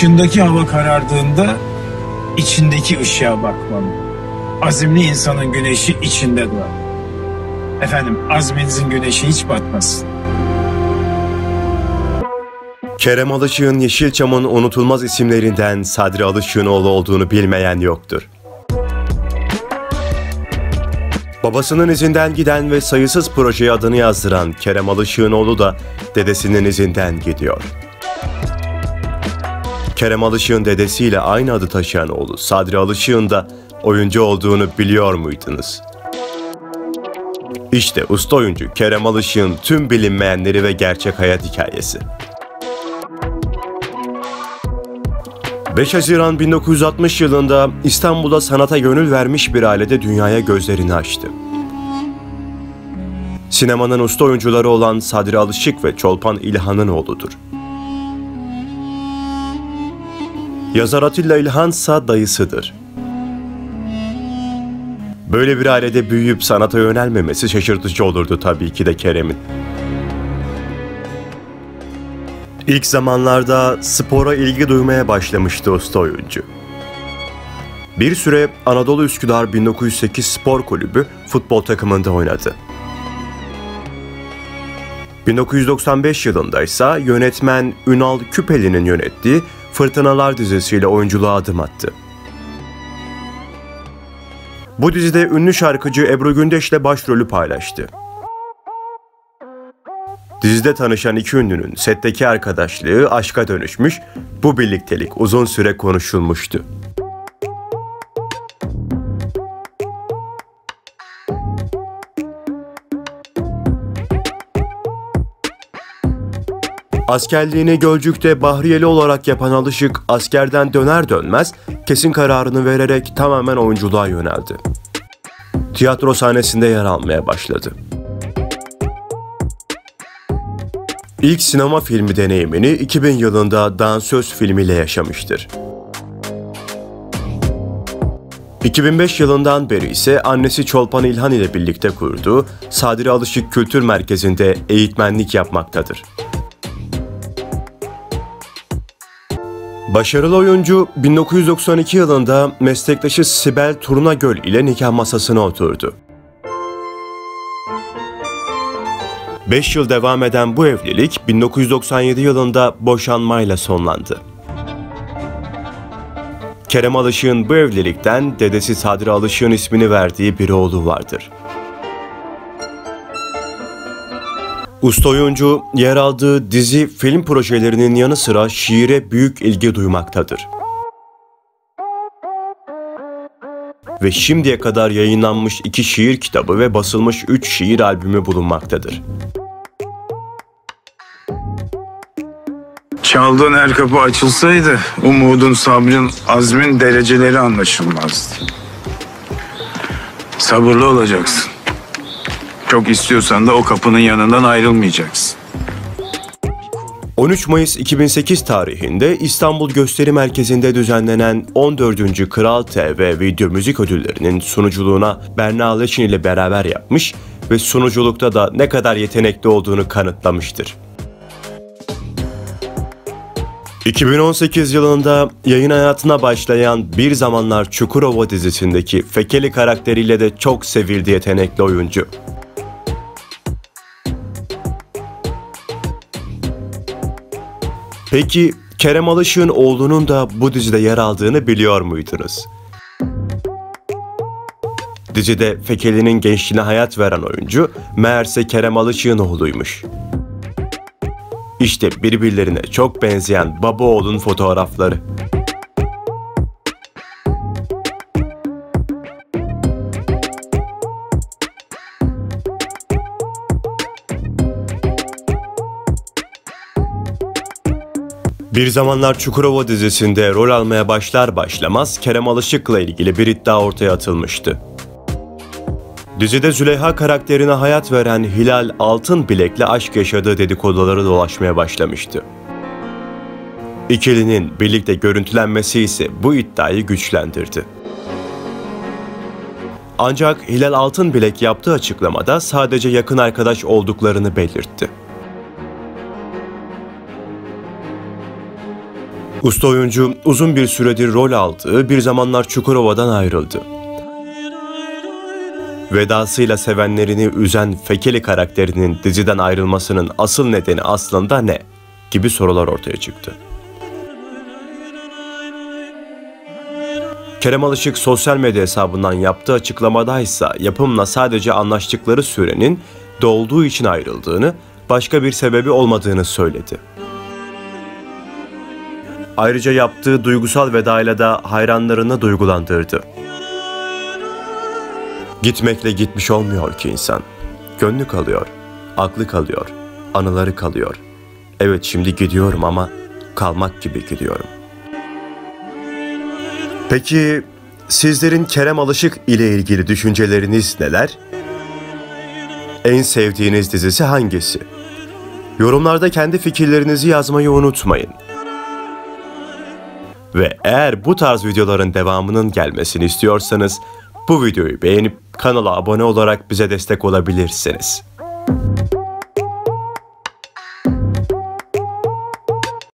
Dışındaki hava karardığında içindeki ışığa bakmalı. Azimli insanın güneşi içinde doğar. Efendim, azminizin güneşi hiç batmasın. Kerem Alışık'ın Yeşilçam'ın unutulmaz isimlerinden Sadri Alışık'ın oğlu olduğunu bilmeyen yoktur. Babasının izinden giden ve sayısız projeye adını yazdıran Kerem Alışık'ın oğlu da dedesinin izinden gidiyor. Kerem Alışık'ın dedesiyle aynı adı taşıyan oğlu Sadri Alışık'ın da oyuncu olduğunu biliyor muydunuz? İşte usta oyuncu Kerem Alışık'ın tüm bilinmeyenleri ve gerçek hayat hikayesi. 5 Haziran 1960 yılında İstanbul'da sanata gönül vermiş bir ailede dünyaya gözlerini açtı. Sinemanın usta oyuncuları olan Sadri Alışık ve Çolpan İlhan'ın oğludur. Yazar Atilla İlhan ise dayısıdır. Böyle bir ailede büyüyüp sanata yönelmemesi şaşırtıcı olurdu tabii ki de Kerem'in. İlk zamanlarda spora ilgi duymaya başlamıştı usta oyuncu. Bir süre Anadolu Üsküdar 1908 Spor Kulübü futbol takımında oynadı. 1995 yılında ise yönetmen Ünal Küpeli'nin yönettiği Fırtınalar dizisiyle oyunculuğa adım attı. Bu dizide ünlü şarkıcı Ebru Gündeş ile başrolü paylaştı. Dizide tanışan iki ünlünün setteki arkadaşlığı aşka dönüşmüş, bu birliktelik uzun süre konuşulmuştu. Askerliğini Gölcük'te Bahriyeli olarak yapan Alışık, askerden döner dönmez kesin kararını vererek tamamen oyunculuğa yöneldi. Tiyatro sahnesinde yer almaya başladı. İlk sinema filmi deneyimini 2000 yılında Dansöz filmiyle yaşamıştır. 2005 yılından beri ise annesi Çolpan İlhan ile birlikte kurduğu Sadri Alışık Kültür Merkezi'nde eğitmenlik yapmaktadır. Başarılı oyuncu 1992 yılında meslektaşı Sibel Turnagöl ile nikah masasına oturdu. 5 yıl devam eden bu evlilik 1997 yılında boşanmayla sonlandı. Kerem Alışık'ın bu evlilikten dedesi Sadri Alışık'ın ismini verdiği bir oğlu vardır. Usta oyuncu yer aldığı dizi, film projelerinin yanı sıra şiire büyük ilgi duymaktadır. Ve şimdiye kadar yayınlanmış 2 şiir kitabı ve basılmış 3 şiir albümü bulunmaktadır. Çaldığın her kapı açılsaydı, umudun, sabrın, azmin dereceleri anlaşılmazdı. Sabırlı olacaksın. Çok istiyorsan da o kapının yanından ayrılmayacaksın. 13 Mayıs 2008 tarihinde İstanbul Gösteri Merkezi'nde düzenlenen 14. Kral TV Video Müzik Ödülleri'nin sunuculuğuna Berna Alıç ile beraber yapmış ve sunuculukta da ne kadar yetenekli olduğunu kanıtlamıştır. 2018 yılında yayın hayatına başlayan Bir Zamanlar Çukurova dizisindeki Fekeli karakteriyle de çok sevildi yetenekli oyuncu. Peki Kerem Alışık'ın oğlunun da bu dizide yer aldığını biliyor muydunuz? Dizide Fekeli'nin gençliğine hayat veren oyuncu meğerse Kerem Alışık'ın oğluymuş. İşte birbirlerine çok benzeyen baba oğlun fotoğrafları. Bir Zamanlar Çukurova dizisinde rol almaya başlar başlamaz Kerem Alışık'la ilgili bir iddia ortaya atılmıştı. Dizide Züleyha karakterine hayat veren Hilal Altınbilek'le aşk yaşadığı dedikoduları dolaşmaya başlamıştı. İkilinin birlikte görüntülenmesi ise bu iddiayı güçlendirdi. Ancak Hilal Altınbilek yaptığı açıklamada sadece yakın arkadaş olduklarını belirtti. Usta oyuncu uzun bir süredir rol aldığı Bir Zamanlar Çukurova'dan ayrıldı. Vedasıyla sevenlerini üzen Fekeli karakterinin diziden ayrılmasının asıl nedeni aslında ne? Gibi sorular ortaya çıktı. Kerem Alışık sosyal medya hesabından yaptığı açıklamadaysa yapımla sadece anlaştıkları sürenin dolduğu için ayrıldığını, başka bir sebebi olmadığını söyledi. Ayrıca yaptığı duygusal vedayla da hayranlarını duygulandırdı. Gitmekle gitmiş olmuyor ki insan. Gönlü kalıyor, aklı kalıyor, anıları kalıyor. Evet şimdi gidiyorum ama kalmak gibi gidiyorum. Peki sizlerin Kerem Alışık ile ilgili düşünceleriniz neler? En sevdiğiniz dizisi hangisi? Yorumlarda kendi fikirlerinizi yazmayı unutmayın. Ve eğer bu tarz videoların devamının gelmesini istiyorsanız bu videoyu beğenip kanala abone olarak bize destek olabilirsiniz.